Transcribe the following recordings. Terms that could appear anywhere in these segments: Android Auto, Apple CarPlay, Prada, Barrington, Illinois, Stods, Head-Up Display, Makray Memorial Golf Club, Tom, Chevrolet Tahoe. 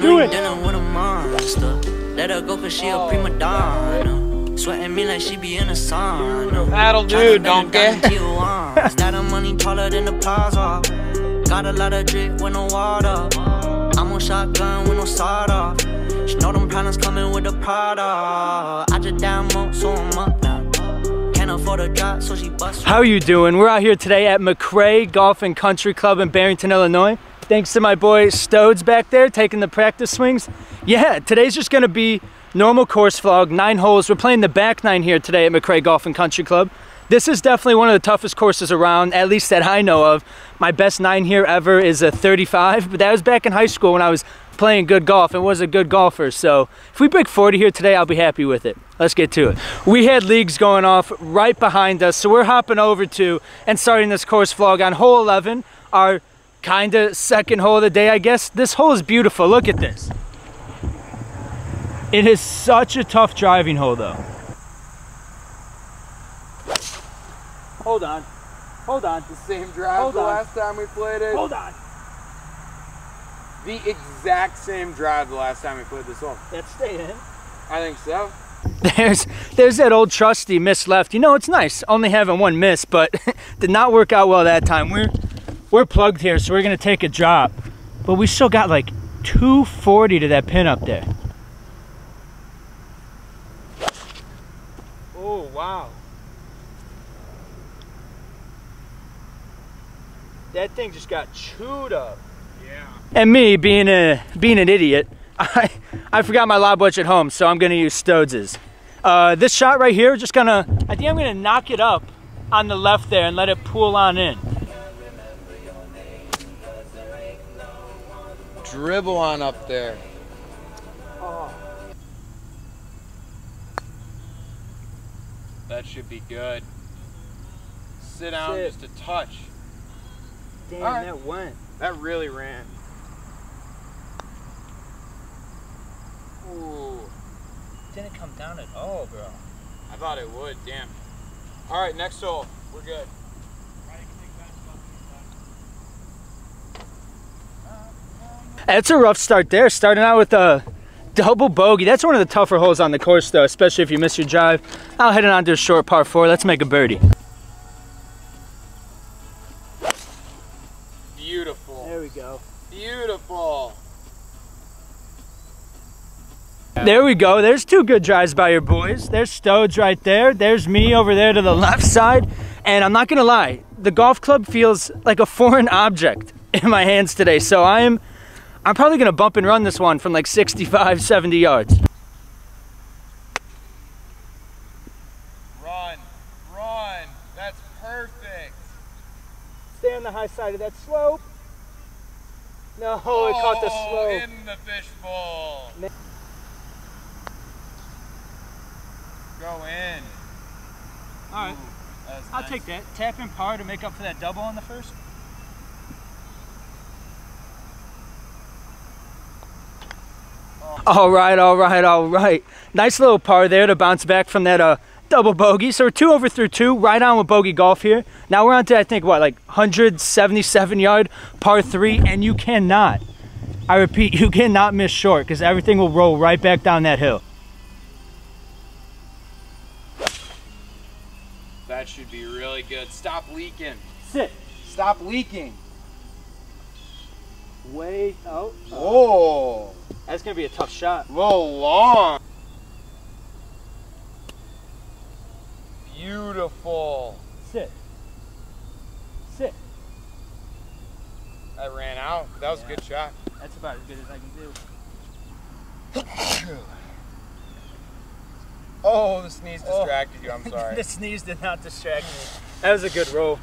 Do it. Let her go cause she a prima donna. Sweating me like she be in a sauna. That'll do, donkey. Is that a money taller than the plaza? Got a lot of drip with no water. I'm on shotgun with no soda. She know them problems coming with the Prada. I just down more, so I'm up now. How you doing? We're out here today at Makray Golf and Country Club in Barrington, Illinois. Thanks to my boy Stods back there taking the practice swings. Yeah, today's just gonna be normal course vlog, 9 holes. We're playing the back 9 here today at Makray Golf and Country Club. This is definitely one of the toughest courses around, at least that I know of. My best 9 here ever is a 35, but that was back in high school when I was playing good golf and was a good golfer. So if we break 40 here today, I'll be happy with it. Let's get to it. We had leagues going off right behind us, so we're hopping over to and starting this course vlog on hole 11, our kind of second hole of the day, I guess. This hole is beautiful. Look at this. It is such a tough driving hole, though. Hold on. Hold on. The same drive the last time we played it. Hold on. The exact same drive the last time we played this hole. That stayed in? I think so. There's that old trusty miss left. You know, it's nice only having one miss, but did not work out well that time. We're plugged here, so we're gonna take a drop, but we still got like 240 to that pin up there. Oh wow, that thing just got chewed up. Yeah. And me being an idiot, I forgot my lob wedge at home, so I'm gonna use Stods's. This shot right here, just gonna, I think I'm gonna knock it up on the left there and let it pull on in. Dribble on up there. Oh. That should be good. Sit down just a touch. Damn, right. That went. That really ran. Ooh. Didn't come down at all, bro. I thought it would, damn. All right, next hole. We're good. That's a rough start there, starting out with a double bogey. That's one of the tougher holes on the course, though, especially if you miss your drive. I'll head on to a short par 4. Let's make a birdie. Beautiful. There we go. Beautiful. There we go. There's 2 good drives by your boys. There's Stods right there. There's me over there to the left side. And I'm not going to lie, the golf club feels like a foreign object in my hands today. So I'm probably going to bump and run this one from like 65, 70 yards. Run, run. That's perfect. Stay on the high side of that slope. No, it caught the slope. In the fishbowl. Go in. All right. Ooh, I'll nice. Take that. Tap in par to make up for that double on the first. Oh. All right, all right, all right. Nice little par there to bounce back from that double bogey. So we're 2 over through 2, right on with bogey golf here. Now we're on to, I think, what, like 177-yard par 3, and you cannot, I repeat, you cannot miss short because everything will roll right back down that hill. That should be really good. Stop leaking. Sit. Stop leaking. Way out. Oh. That's going to be a tough shot. Whoa, long. Beautiful. Sit. Sit. I ran out. That was a good shot. That's about as good as I can do. Oh, the sneeze distracted you, I'm sorry. The sneeze did not distract me. That was a good roll.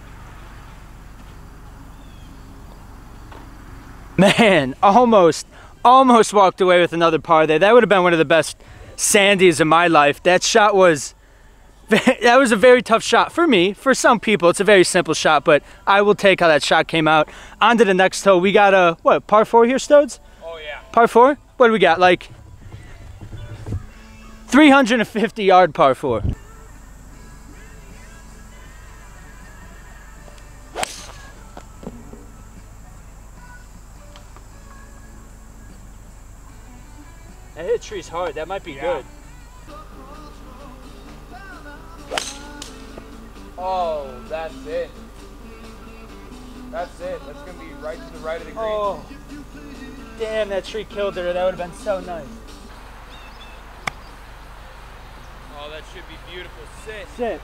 Man, almost walked away with another par there. That would have been one of the best sandies of my life. That shot was, that was a very tough shot for me. For some people, it's a very simple shot, but I will take how that shot came out. On to the next hole. We got a, what, par 4 here, Stods? Oh, yeah. Par 4? What do we got, like 350-yard par 4. tree's hard. That might be good. Oh, that's it. That's it. That's going to be right to the right of the green. Oh, damn, that tree killed her. That would have been so nice. Oh, that should be beautiful. Sit. Sit.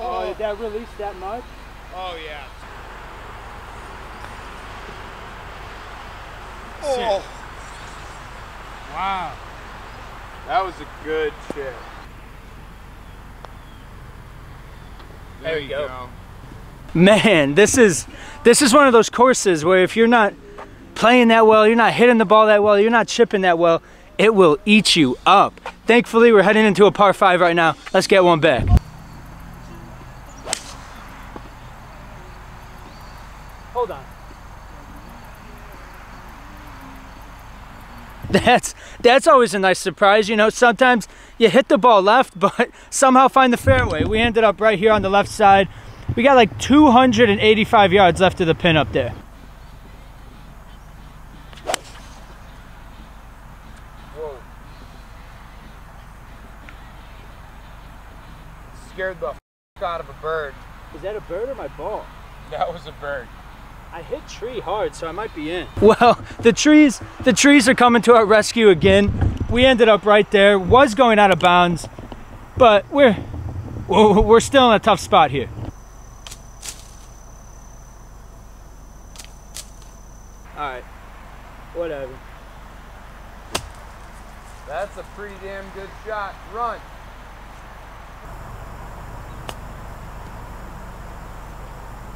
Oh, did that release that much? Oh, yeah. Oh. Wow. That was a good chip. There you go. Man, this is one of those courses where if you're not playing that well, you're not hitting the ball that well, you're not chipping that well, it will eat you up. Thankfully, we're heading into a par 5 right now. Let's get one back. Hold on. That's always a nice surprise, you know. Sometimes you hit the ball left, but somehow find the fairway. We ended up right here on the left side. We got like 285 yards left of the pin up there. Whoa. Scared the f out of a bird. Is that a bird or my ball? That was a bird. I hit tree hard, so I might be in. Well, the trees are coming to our rescue again. We ended up right there, was going out of bounds, but we're still in a tough spot here. All right, whatever. That's a pretty damn good shot. Run.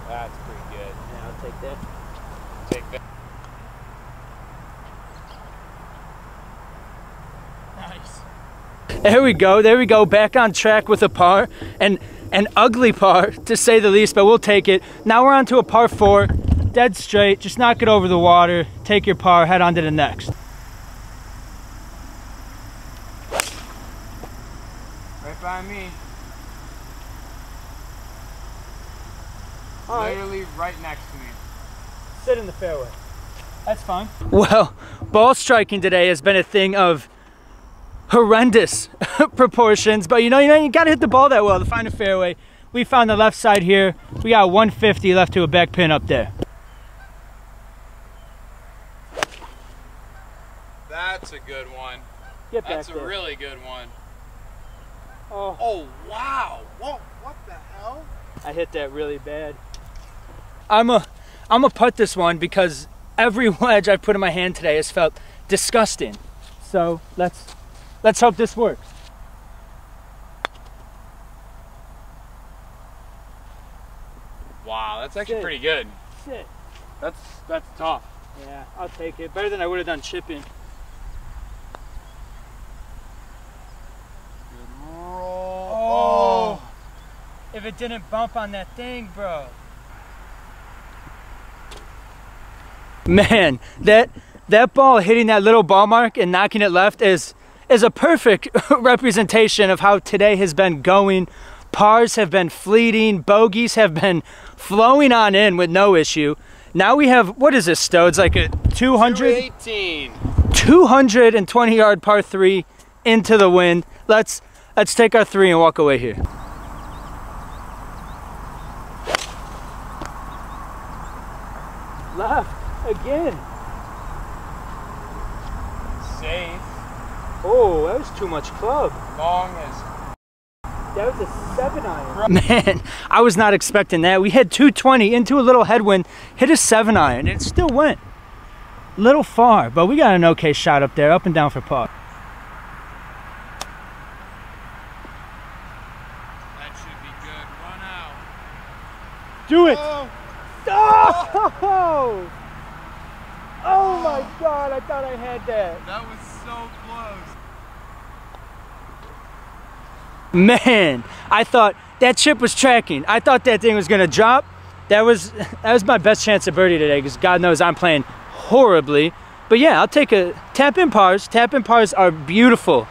That's pretty good. Yeah, I'll take that. Take that. Nice. There we go. There we go. Back on track with a par. And an ugly par, to say the least, but we'll take it. Now we're on to a par 4. Dead straight. Just knock it over the water. Take your par. Head on to the next. Right by me. Literally right next to me. Sit in the fairway. That's fine. Well, ball striking today has been a thing of horrendous proportions, but you know, you gotta hit the ball that well to find a fairway. We found the left side here. We got 150 left to a back pin up there. That's a good one. Get back That's there. A really good one. Oh. Oh, wow. Whoa, what the hell? I hit that really bad. I'm a putt this one because every wedge I've put in my hand today has felt disgusting. So let's hope this works. Wow, that's actually pretty good. Shit. That's tough. Yeah, I'll take it. Better than I would have done chipping. Good roll. Oh. If it didn't bump on that thing, bro. Man, that ball hitting that little ball mark and knocking it left is a perfect representation of how today has been going. Pars have been fleeting, bogeys have been flowing on in with no issue. Now we have, what is this, Stods? Like a 220 yard par 3 into the wind. Let's take our 3 and walk away here. Left. Again. Safe. Oh, that was too much club. Long as. That was a 7-iron. Man, I was not expecting that. We had 220 into a little headwind, hit a 7-iron, and it still went. A little far, but we got an okay shot up there, up and down for par. That should be good. Run out. Do it. Oh! Oh! Oh my God, I thought I had that. That was so close. Man, I thought that chip was tracking. I thought that thing was gonna drop. That was my best chance at birdie today because God knows I'm playing horribly. But yeah, I'll take a tap in pars. Tap in pars are beautiful.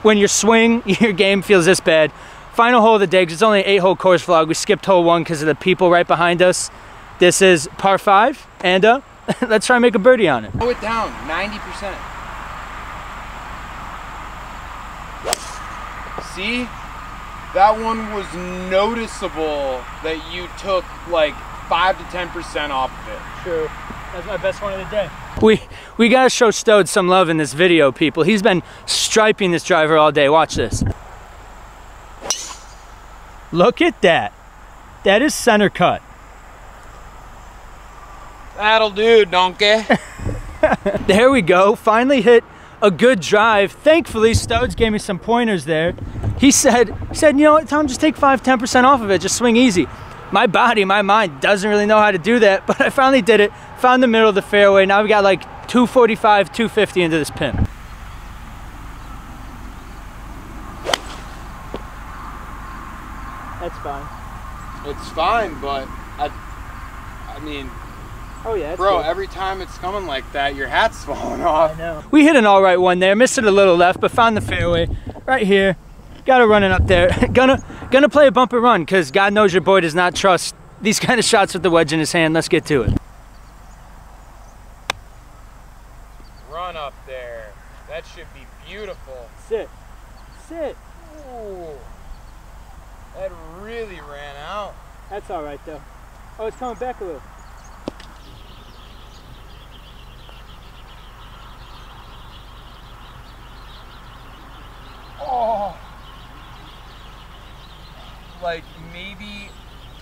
When your swing, your game feels this bad. Final hole of the day, because it's only an 8-hole course vlog. We skipped hole 1 because of the people right behind us. This is par 5 and let's try and make a birdie on it. Throw it down, 90%. see, that one was noticeable that you took like 5 to 10% off of it. Sure. That's my best one of the day. We gotta show Stods some love in this video, people. He's been striping this driver all day. Watch this. Look at that. That is center cut. That'll do, donkey. There we go. Finally hit a good drive. Thankfully, Stods gave me some pointers there. He said, you know what, Tom, just take 5-10% off of it. Just swing easy. My body, my mind doesn't really know how to do that, but I finally did it. Found the middle of the fairway. Now we got like 245, 250 into this pin. That's fine. It's fine, but I mean, oh yeah, bro, good. Every time it's coming like that, your hat's falling off. I know. We hit an all right one there. Missed it a little left, but found the fairway right here. Got to run it up there. Gonna play a bumper run because God knows your boy does not trust these kind of shots with the wedge in his hand. Let's get to it. Run up there. That should be beautiful. Sit. Sit. Ooh. That really ran out. That's all right though. Oh, it's coming back a little. Oh. Like maybe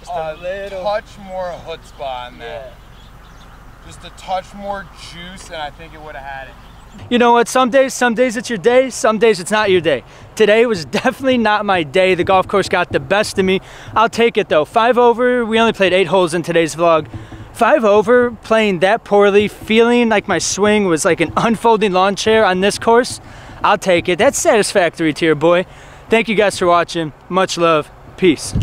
just a little touch more chutzpah on that. Yeah. Just a touch more juice and I think it would have had it. You know what, some days it's your day, some days it's not your day. Today was definitely not my day. The golf course got the best of me. I'll take it though. 5 over, we only played 8 holes in today's vlog. 5 over, playing that poorly, feeling like my swing was like an unfolding lawn chair on this course. I'll take it. That's satisfactory to your boy. Thank you guys for watching. Much love. Peace.